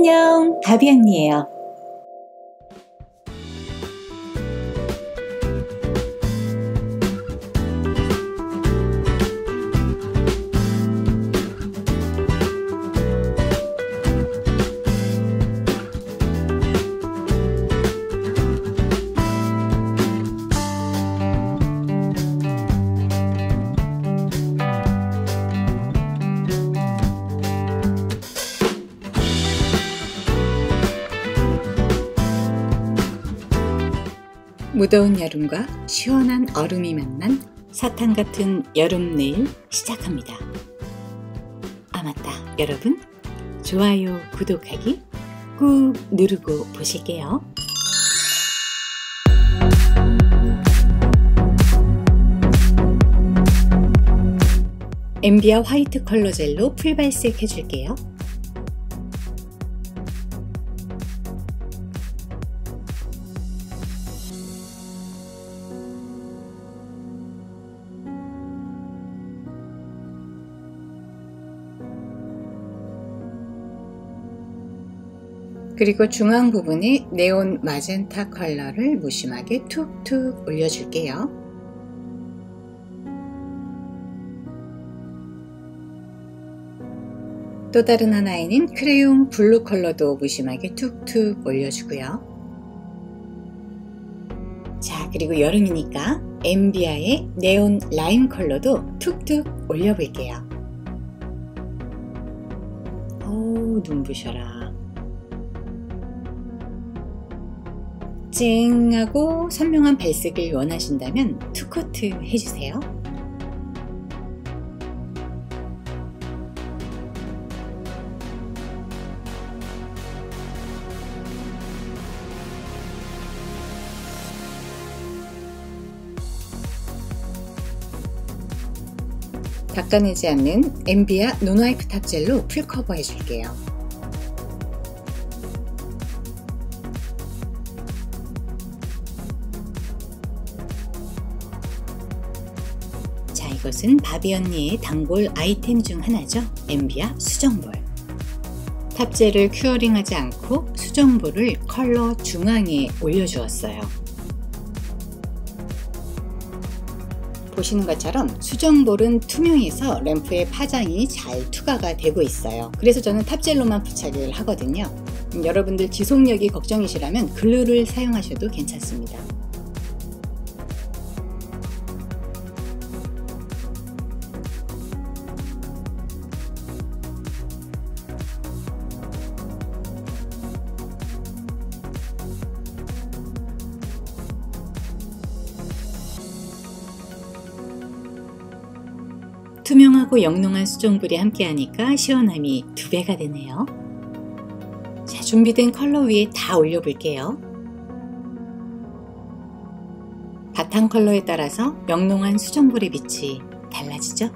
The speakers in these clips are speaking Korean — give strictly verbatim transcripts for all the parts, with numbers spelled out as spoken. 안녕, 바비언니예요. 무더운 여름과 시원한 얼음이 만난 사탕 같은 여름내일 시작합니다. 아 맞다, 여러분 좋아요, 구독하기 꾹 누르고 보실게요. 엠비아 화이트 컬러 젤로 풀발색 해줄게요. 그리고 중앙 부분에 네온 마젠타 컬러를 무심하게 툭툭 올려줄게요. 또 다른 하나에는 크레용 블루 컬러도 무심하게 툭툭 올려주고요. 자, 그리고 여름이니까 엠비아의 네온 라임 컬러도 툭툭 올려볼게요. 어우, 눈부셔라. 쨍하고 선명한 발색을 원하신다면 투코트 해주세요. 닦아내지 않는 엠비아 논와이프 탑 젤로 풀 커버 해줄게요. 이것은 바비언니의 단골 아이템 중 하나죠. 엠비아 수정볼. 탑젤을 큐어링하지 않고 수정볼을 컬러 중앙에 올려주었어요. 보시는 것처럼 수정볼은 투명해서 램프의 파장이 잘 투과가 되고 있어요. 그래서 저는 탑젤로만 부착을 하거든요. 여러분들 지속력이 걱정이시라면 글루를 사용하셔도 괜찮습니다. 투명하고 영롱한 수정볼이 함께하니까 시원함이 두 배가 되네요. 자, 준비된 컬러 위에 다 올려볼게요. 바탕 컬러에 따라서 영롱한 수정볼의 빛이 달라지죠?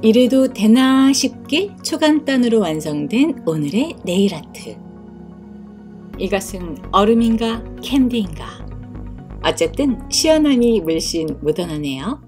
이래도 되나 싶게 초간단으로 완성된 오늘의 네일 아트. 이것은 얼음인가 캔디인가? 어쨌든 시원함이 물씬 묻어나네요.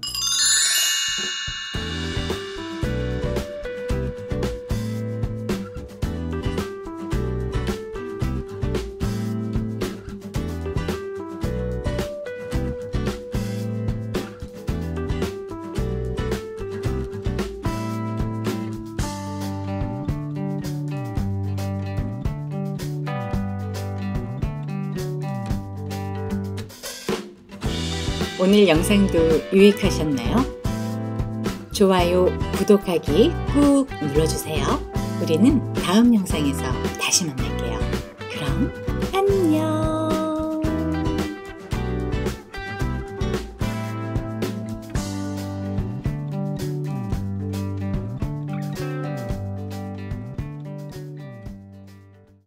오늘 영상도 유익하셨나요? 좋아요, 구독하기 꾹 눌러주세요. 우리는 다음 영상에서 다시 만날게요. 그럼 안녕!